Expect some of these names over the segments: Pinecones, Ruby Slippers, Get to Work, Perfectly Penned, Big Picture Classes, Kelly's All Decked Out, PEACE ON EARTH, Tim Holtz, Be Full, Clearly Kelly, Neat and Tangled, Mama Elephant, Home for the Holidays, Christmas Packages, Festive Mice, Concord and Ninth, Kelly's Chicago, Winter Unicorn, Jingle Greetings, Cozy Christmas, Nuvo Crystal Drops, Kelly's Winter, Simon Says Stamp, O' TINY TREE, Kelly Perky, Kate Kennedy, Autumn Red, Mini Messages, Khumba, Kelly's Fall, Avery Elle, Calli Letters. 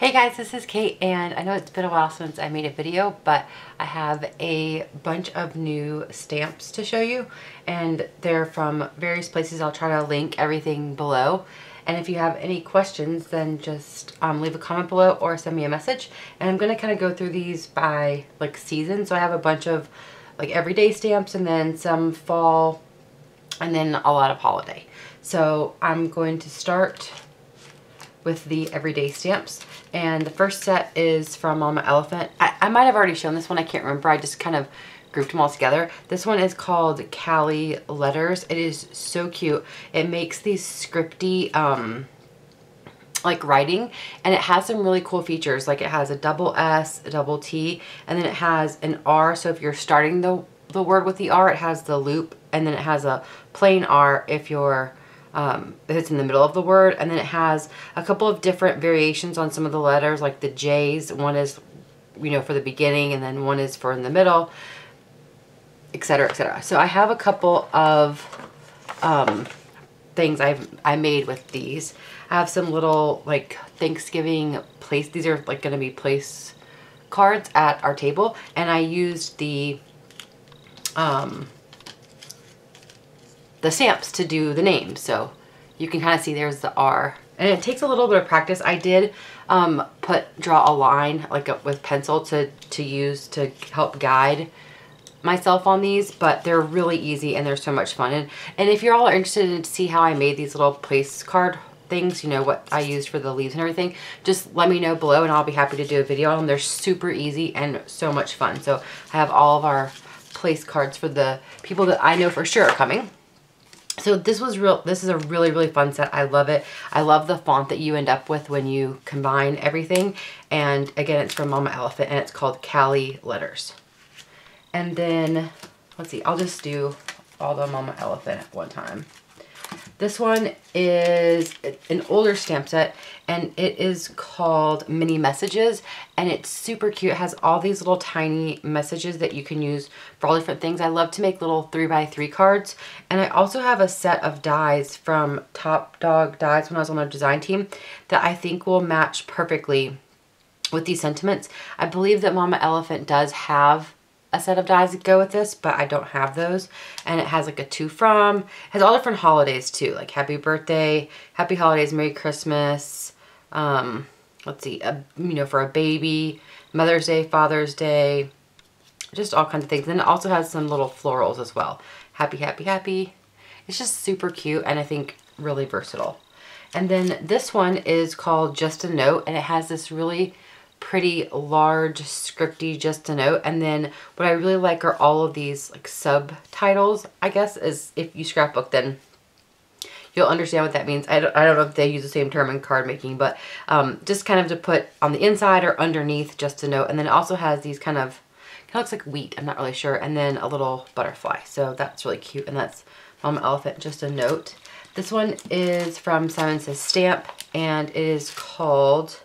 Hey guys, this is Kate, and I know it's been a while since I made a video, but I have a bunch of new stamps to show you, and they're from various places. I'll try to link everything below, and if you have any questions, then just leave a comment below or send me a message. And I'm going to kind of go through these by like season, so I have a bunch of like everyday stamps and then some fall and then a lot of holiday. So I'm going to start with the everyday stamps, and the first set is from Mama Elephant. I might have already shown this one, I can't remember, I just kind of grouped them all together. This one is called Calli Letters. It is so cute. It makes these scripty like writing, and it has some really cool features, like it has a double S, a double T, and then it has an R, so if you're starting the word with the R, it has the loop, and then it has a plain R if you're if it's in the middle of the word, and then it has a couple of different variations on some of the letters, like the J's. One is, you know, for the beginning, and then one is for in the middle, etc., etc. So I have a couple of things I made with these. I have some little like Thanksgiving place. These are like going to be place cards at our table, and I used the stamps to do the name, so you can kind of see there's the R, and it takes a little bit of practice. I did draw a line like with pencil to use to help guide myself on these, but they're really easy and they're so much fun. And if you're all interested in to see how I made these little place card things, you know, what I used for the leaves and everything, just let me know below and I'll be happy to do a video on them. They're super easy and so much fun. So I have all of our place cards for the people that I know for sure are coming. So this is a really, really fun set. I love it. I love the font that you end up with when you combine everything. And again, it's from Mama Elephant, and it's called Calli Letters. And then, let's see, I'll just do all the Mama Elephant at one time. This one is an older stamp set, and it is called Mini Messages, and it's super cute. It has all these little tiny messages that you can use for all different things. I love to make little 3x3 cards, and I also have a set of dies from Top Dog Dies when I was on their design team that I think will match perfectly with these sentiments. I believe that Mama Elephant does have a set of dies that go with this, but I don't have those. And it has like a to from, it has all different holidays too, like happy birthday, happy holidays, Merry Christmas, let's see, you know, for a baby, Mother's Day, Father's Day, just all kinds of things. And it also has some little florals as well. Happy, happy, happy. It's just super cute, and I think really versatile. And then this one is called Just a Note, and it has this really pretty large scripty just a note, and then what I really like are all of these like subtitles, I guess, is if you scrapbook then you'll understand what that means. I don't know if they use the same term in card making, but just kind of to put on the inside or underneath just a note. And then it also has these kind of looks like wheat, I'm not really sure, and then a little butterfly, so that's really cute. And that's Mama Elephant Just a Note. This one is from Simon Says Stamp, and it is called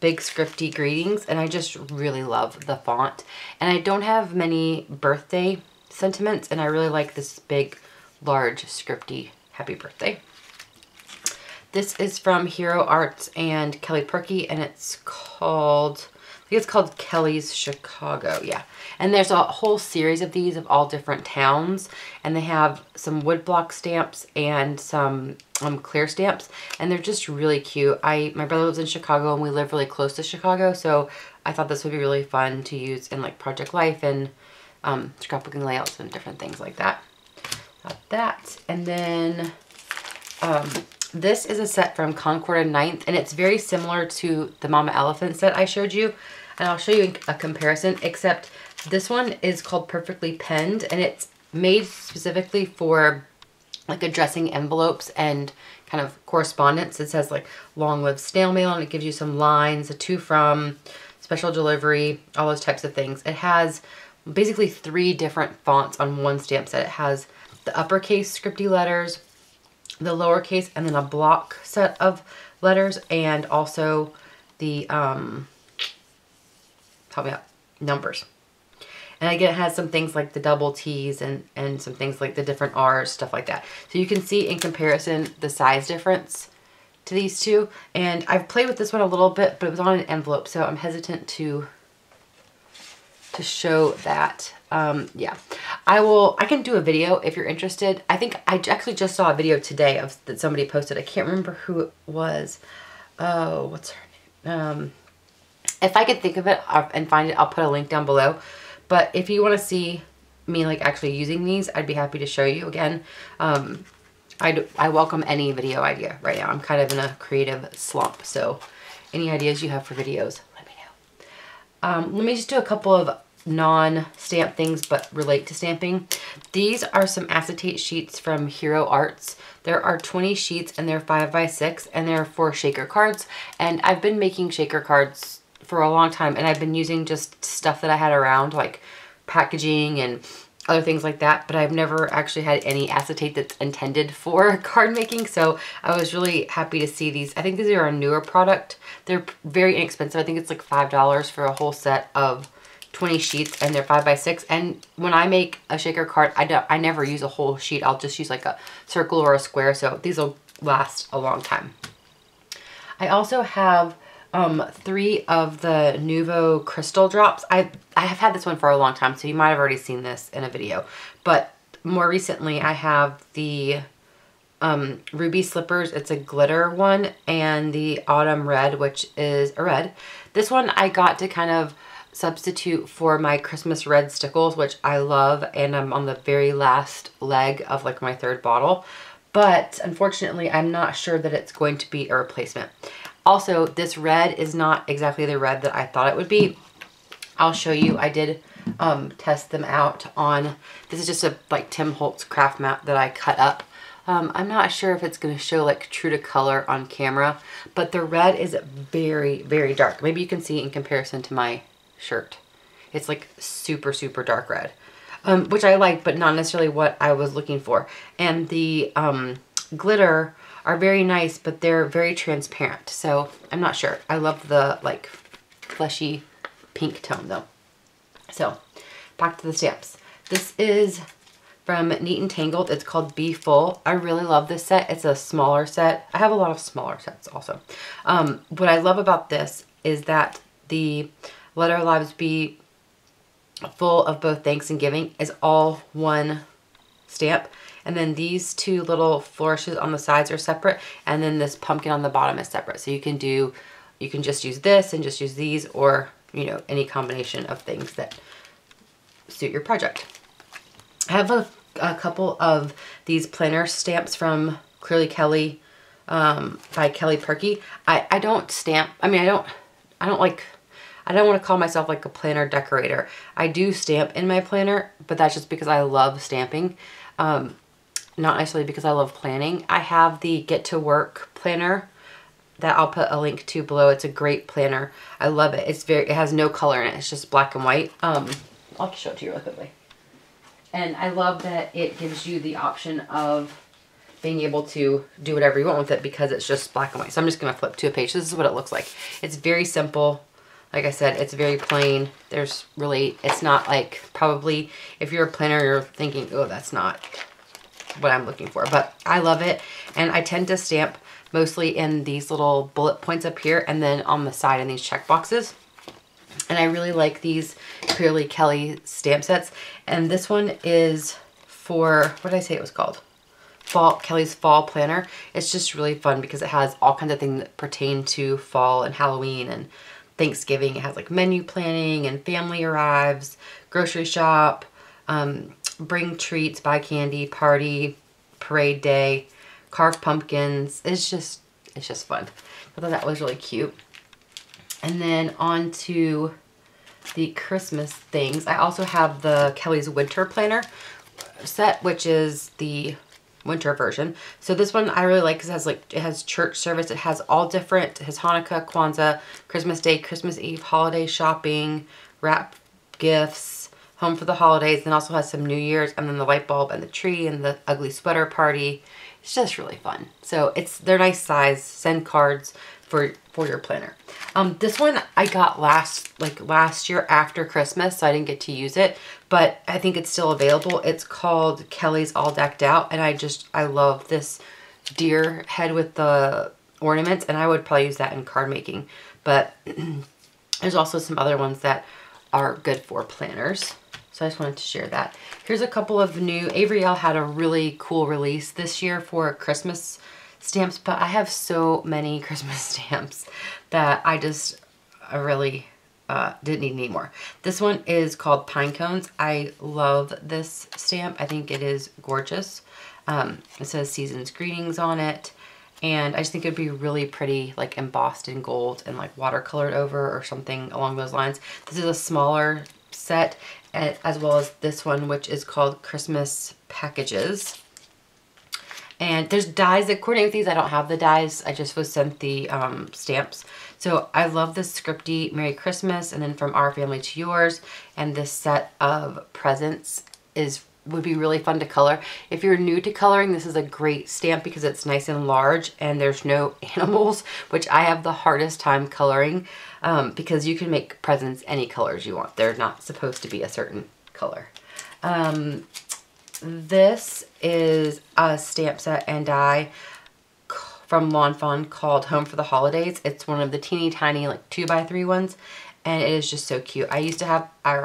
Big Scripty Greetings, and I just really love the font. And I don't have many birthday sentiments, and I really like this big, large, scripty happy birthday. This is from Hero Arts and Kelly Perky, and it's called, I think it's called Kelly's Chicago, yeah. And there's a whole series of these of all different towns, and they have some woodblock stamps and some clear stamps, and they're just really cute. My brother lives in Chicago, and we live really close to Chicago, so I thought this would be really fun to use in like project life and scrapbooking layouts and different things like that. Got that. And then this is a set from Concord and Ninth, and it's very similar to the Mama Elephant set I showed you, and I'll show you a comparison, except this one is called Perfectly Penned, and it's made specifically for like addressing envelopes and kind of correspondence. It says like long live snail mail, and it gives you some lines, a to from, special delivery, all those types of things. It has basically 3 different fonts on one stamp set. It has the uppercase scripty letters, the lowercase, and then a block set of letters, and also the help me out, numbers. And again, it has some things like the double T's and some things like the different R's, stuff like that. So you can see in comparison the size difference to these two, and I've played with this one a little bit, but it was on an envelope, so I'm hesitant to show that. Yeah, I can do a video if you're interested. I think I actually just saw a video today that somebody posted. I can't remember who it was. Oh, what's her name? If I could think of it and find it, I'll put a link down below. But if you want to see me like actually using these, I'd be happy to show you again. I welcome any video idea right now. I'm kind of in a creative slump, so any ideas you have for videos, let me know. Let me just do a couple of non-stamp things but relate to stamping. These are some acetate sheets from Hero Arts. There are 20 sheets and they're 5x6 and they're for shaker cards. And I've been making shaker cards for a long time, and I've been using just stuff that I had around, like packaging and other things like that, but I've never actually had any acetate that's intended for card making, so I was really happy to see these. I think these are a newer product. They're very inexpensive. I think it's like $5 for a whole set of 20 sheets, and they're 5x6. And when I make a shaker card, I never use a whole sheet. I'll just use like a circle or a square, so these will last a long time. I also have three of the Nuvo Crystal Drops. I have had this one for a long time, so you might have already seen this in a video. But more recently, I have the Ruby Slippers. It's a glitter one, and the Autumn Red, which is a red. This one I got to kind of substitute for my Christmas red stickles, which I love, and I'm on the very last leg of like my third bottle. But unfortunately, I'm not sure that it's going to be a replacement. Also, this red is not exactly the red that I thought it would be. I'll show you. I did test them out on, this is just a like Tim Holtz craft mat that I cut up. I'm not sure if it's going to show like true to color on camera, but the red is very, very dark. Maybe you can see in comparison to my shirt. It's like super, super dark red, which I like, but not necessarily what I was looking for. And the glitter are very nice, but they're very transparent, so I'm not sure. I love the like fleshy pink tone though. So back to the stamps. This is from Neat and Tangled. It's called Be Full. I really love this set. It's a smaller set. I have a lot of smaller sets also. What I love about this is that the Let Our Lives Be Full of Both Thanks and Giving is all one stamp. And then these two little flourishes on the sides are separate, and then this pumpkin on the bottom is separate. So you can just use this and just use these, or you know, any combination of things that suit your project. I have a couple of these planner stamps from Clearly Kelly by Kelly Perky. I don't stamp. I mean, I don't like. I don't want to call myself like a planner decorator. I do stamp in my planner, but that's just because I love stamping. Not necessarily because I love planning. I have the Get to Work planner that I'll put a link to below. It's a great planner. I love it. It's very, it has no color in it. It's just black and white. I'll show it to you real quickly. And I love that it gives you the option of being able to do whatever you want with it because it's just black and white. So I'm just going to flip to a page. This is what it looks like. It's very simple. Like I said, it's very plain. There's really, it's not like, probably if you're a planner, you're thinking, oh, that's not what I'm looking for, but I love it. And I tend to stamp mostly in these little bullet points up here and then on the side in these check boxes. And I really like these Clearly Kelly stamp sets. And this one is for, what did I say it was called? Fall, Kelly's Fall planner. It's just really fun because it has all kinds of things that pertain to fall and Halloween and Thanksgiving. It has like menu planning and family arrives, grocery shop, bring treats, buy candy, party, parade day, carve pumpkins. It's just fun. I thought that was really cute. And then on to the Christmas things. I also have the Kelly's Winter planner set, which is the winter version. So this one I really like because it has like, it has church service. It has all different, it has Hanukkah, Kwanzaa, Christmas Day, Christmas Eve, holiday shopping, wrap gifts, Home for the Holidays, then also has some New Year's, and then the light bulb and the tree and the ugly sweater party. It's just really fun. So it's, they're nice size, send cards for your planner. This one I got last year after Christmas, so I didn't get to use it, but I think it's still available. It's called Kelly's All Decked Out, and I love this deer head with the ornaments, and I would probably use that in card making. But there's also some other ones that are good for planners. So I just wanted to share that. Here's a couple of new, Avery Elle had a really cool release this year for Christmas stamps, but I have so many Christmas stamps that I really didn't need any more. This one is called Pinecones. I love this stamp. I think it is gorgeous. It says Season's Greetings on it. And I just think it'd be really pretty, like embossed in gold and like watercolored over or something along those lines. This is a smaller set, as well as this one, which is called Christmas Packages. And there's dies that coordinate with these. I don't have the dies. I just was sent the stamps. So I love this scripty Merry Christmas, and then From Our Family to Yours. And this set of presents would be really fun to color. If you're new to coloring, this is a great stamp because it's nice and large and there's no animals, which I have the hardest time coloring because you can make presents any colors you want. They're not supposed to be a certain color. This is a stamp set and die from Lawn Fawn called Home for the Holidays. It's one of the teeny tiny like 2x3 ones, and it is just so cute. I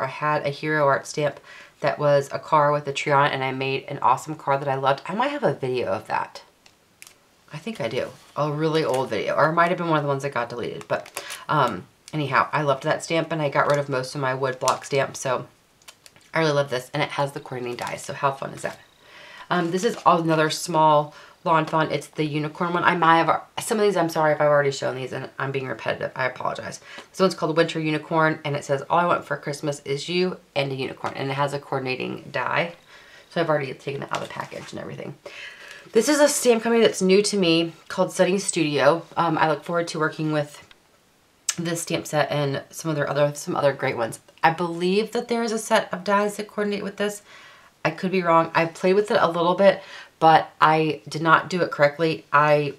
had a Hero Arts stamp that was a car with a tree on it, and I made an awesome car that I loved. I might have a video of that. I think I do. A really old video, or it might have been one of the ones that got deleted. But anyhow, I loved that stamp, and I got rid of most of my wood block stamps, so I really love this, and it has the coordinating dies, so how fun is that? This is another small Lawn Fawn. It's the unicorn one. I might have, some of these, I'm sorry if I've already shown these and I'm being repetitive. I apologize. This one's called Winter Unicorn, and it says, all I want for Christmas is you and a unicorn. And it has a coordinating die. So I've already taken it out of the package and everything. This is a stamp company that's new to me called Sunny Studio. I look forward to working with this stamp set and some of their other great ones. I believe that there is a set of dies that coordinate with this. I could be wrong. I've played with it a little bit, but I did not do it correctly. I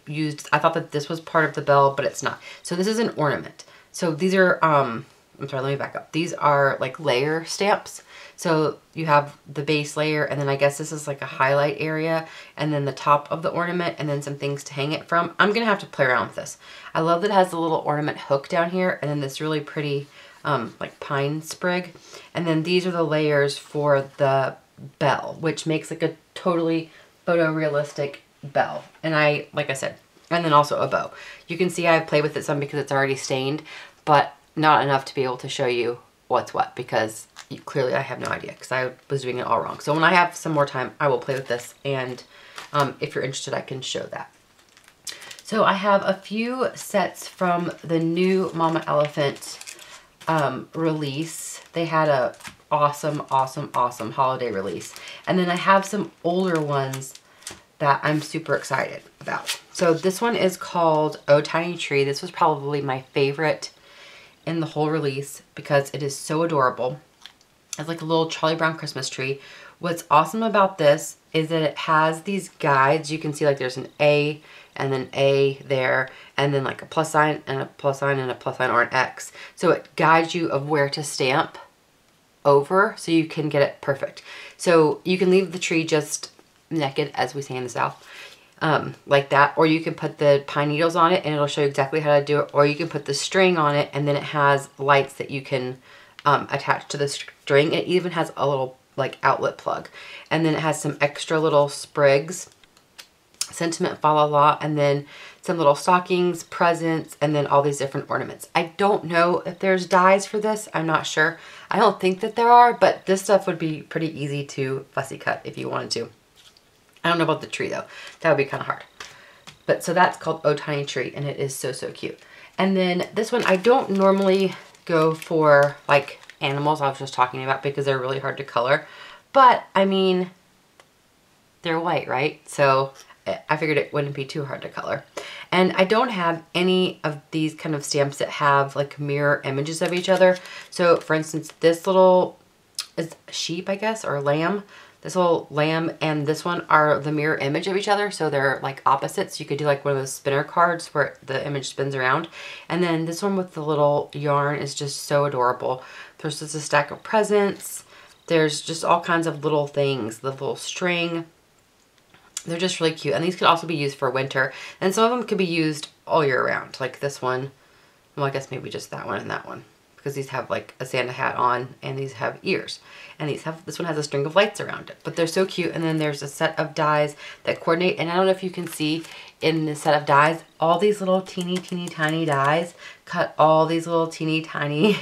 thought that this was part of the bell, but it's not. So this is an ornament. So these are, I'm sorry, let me back up. These are like layer stamps. So you have the base layer, and then I guess this is like a highlight area, and then the top of the ornament, and then some things to hang it from. I'm gonna have to play around with this. I love that it has the little ornament hook down here, and then this really pretty like pine sprig. And then these are the layers for the bell, which makes like a totally photorealistic bell. And like I said, and then also a bow. You can see I've played with it some because it's already stained, but not enough to be able to show you what's what, because clearly I have no idea because I was doing it all wrong. So when I have some more time, I will play with this, and if you're interested, I can show that. So I have a few sets from the new Mama Elephant release. They had a awesome holiday release. And then I have some older ones that I'm super excited about. So this one is called O' TINY TREE. This was probably my favorite in the whole release because it is so adorable. It's like a little Charlie Brown Christmas tree. What's awesome about this is that it has these guides. You can see like there's an A and then A there, and then like a plus sign and a plus sign and a plus sign, or an X. So it guides you of where to stamp over so you can get it perfect. So you can leave the tree just naked, as we say in the South, like that, or you can put the pine needles on it and it'll show you exactly how to do it, or you can put the string on it, and then it has lights that you can attach to the string. It even has a little like outlet plug, and then it has some extra little sprigs, sentiment, fa la la, and then some little stockings, presents, and then all these different ornaments. I don't know if there's dies for this. I'm not sure. I don't think that there are, but this stuff would be pretty easy to fussy cut if you wanted to. I don't know about the tree though. That would be kind of hard. But so that's called O' TINY TREE, and it is so, so cute. And then this one, I don't normally go for like animals I was just talking about because they're really hard to color. But I mean, they're white, right? So I figured it wouldn't be too hard to color. And I don't have any of these kind of stamps that have like mirror images of each other. So for instance, this little is sheep, I guess, or lamb. This little lamb and this one are the mirror image of each other. So they're like opposites. You could do like one of those spinner cards where the image spins around. And then this one with the little yarn is just so adorable. There's just a stack of presents. There's just all kinds of little things. The little string. They're just really cute, and these could also be used for winter, and some of them could be used all year round, like this one. Well, I guess maybe just that one and that one, because these have like a Santa hat on, and these have ears, and these have, this one has a string of lights around it, but they're so cute. And then there's a set of dies that coordinate, and I don't know if you can see in this set of dies, all these little teeny tiny dies cut all these little teeny tiny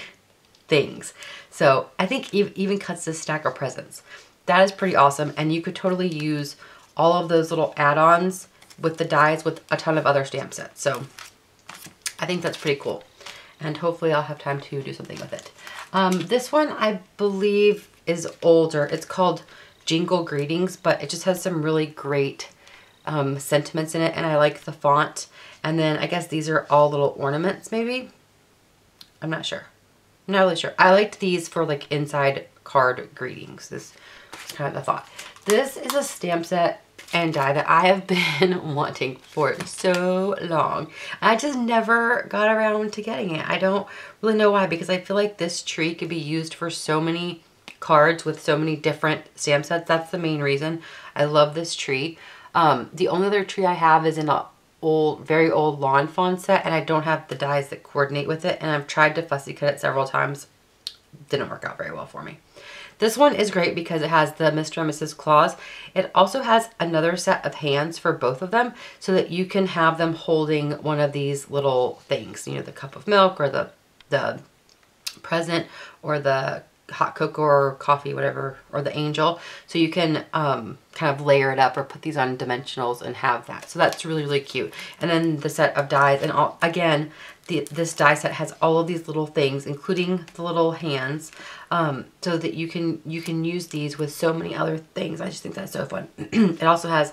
things. So I think Eve even cuts this stack of presents. That is pretty awesome, and you could totally use all of those little add-ons with the dies with a ton of other stamp sets. So I think that's pretty cool, and hopefully I'll have time to do something with it. This one I believe is older. It's called Jingle Greetings, but it just has some really great sentiments in it, and I like the font. And then I guess these are all little ornaments maybe? I'm not sure. I'm not really sure. I liked these for like inside card greetings. This is kind of the thought. This is a stamp set and die that I have been wanting for so long. I just never got around to getting it. I don't really know why, because I feel like this tree could be used for so many cards with so many different stamp sets. That's the main reason I love this tree. The only other tree I have is in a very old Lawn Fawn set, and I don't have the dies that coordinate with it, and I've tried to fussy cut it several times. Didn't work out very well for me. This one is great because it has the Mr. and Mrs. Claus. It also has another set of hands for both of them, so that you can have them holding one of these little things, you know, the cup of milk or the present or the hot cocoa or coffee, whatever, or the angel. So you can kind of layer it up or put these on dimensionals and have that. So that's really, really cute. And then the set of dies, and all, again, this die set has all of these little things, including the little hands, so that you can use these with so many other things. I just think that's so fun. It also has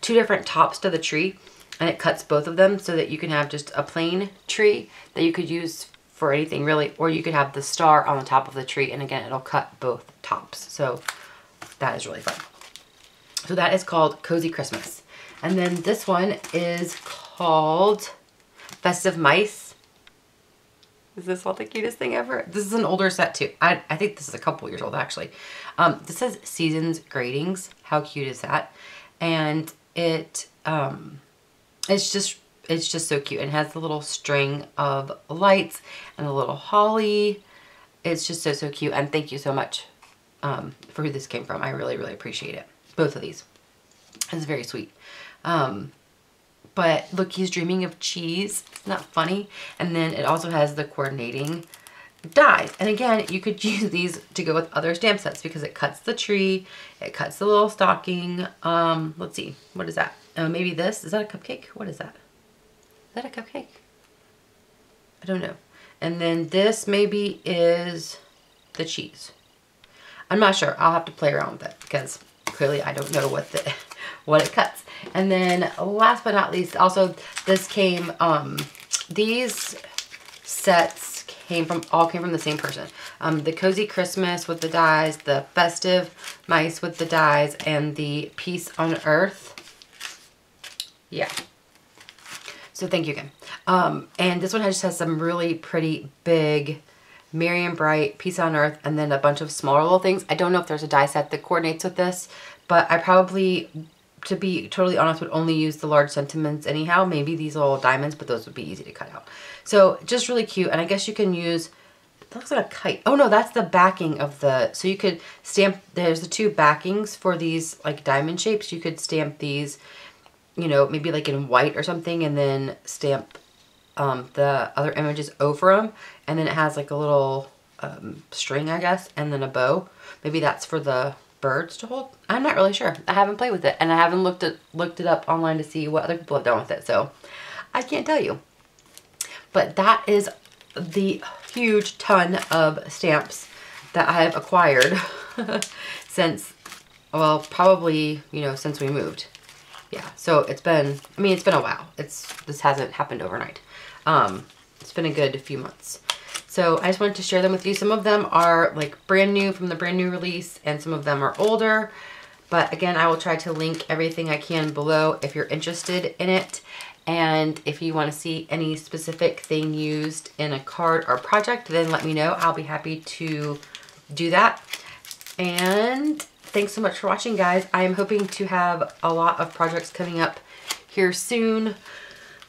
two different tops to the tree, and it cuts both of them so that you can have just a plain tree that you could use for anything really, or you could have the star on the top of the tree, and again, it'll cut both tops. So that is really fun. So that is called Cozy Christmas. And then this one is called Festive Mice. Is this all the cutest thing ever? This is an older set too. I think this is a couple years old actually. This says Seasons Gratings. How cute is that? And it it's just so cute. It has the little string of lights and a little holly. It's just so, so cute. And thank you so much for who this came from. I really, really appreciate it. Both of these. It's very sweet. But look, he's dreaming of cheese. Isn't that funny? And then it also has the coordinating dies. And again, you could use these to go with other stamp sets because it cuts the tree. It cuts the little stocking. Let's see. What is that? Maybe this. Is that a cupcake? What is that? Is that a cupcake? I don't know. And then this maybe is the cheese. I'm not sure. I'll have to play around with it because clearly I don't know what it cuts. And then last but not least, also this came, these sets all came from the same person. The Cozy Christmas with the dies, the Festive Mice with the dies, and the Peace on Earth. Yeah. So thank you again. And this one just has some really pretty big Merry and Bright, Peace on Earth, and then a bunch of smaller little things. I don't know if there's a die set that coordinates with this, but I probably, to be totally honest, would only use the large sentiments anyhow. Maybe these little diamonds, but those would be easy to cut out. So just really cute. And I guess you can use, it looks like a kite. Oh no, that's the backing of the, so you could stamp, there's the two backings for these like diamond shapes. You could stamp these, you know, maybe like in white or something, and then stamp the other images over them. And then it has like a little string, I guess, and then a bow. Maybe that's for the birds to hold. I'm not really sure. I haven't played with it, and I haven't looked it up online to see what other people have done with it. So I can't tell you. But that is the huge ton of stamps that I have acquired since, well, probably, you know, since we moved. Yeah, so it's been, I mean, it's been a while. This hasn't happened overnight. It's been a good few months. So I just wanted to share them with you. Some of them are like brand new from the brand new release, and some of them are older. But again, I will try to link everything I can below if you're interested in it. And if you want to see any specific thing used in a card or project, then let me know. I'll be happy to do that. And Thanks so much for watching, guys. I am hoping to have a lot of projects coming up here soon.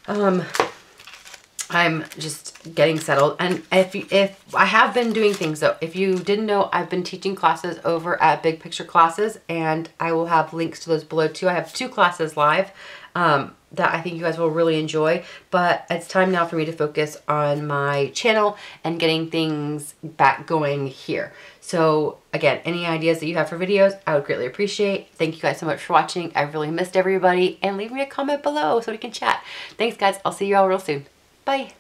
I'm just getting settled. And if I have been doing things, though, if you didn't know, I've been teaching classes over at Big Picture Classes, and I will have links to those below too. I have 2 classes live that I think you guys will really enjoy, but it's time now for me to focus on my channel and getting things back going here. So again, any ideas that you have for videos, I would greatly appreciate. Thank you guys so much for watching. I really missed everybody, and leave me a comment below so we can chat. Thanks, guys. I'll see you all real soon. Bye.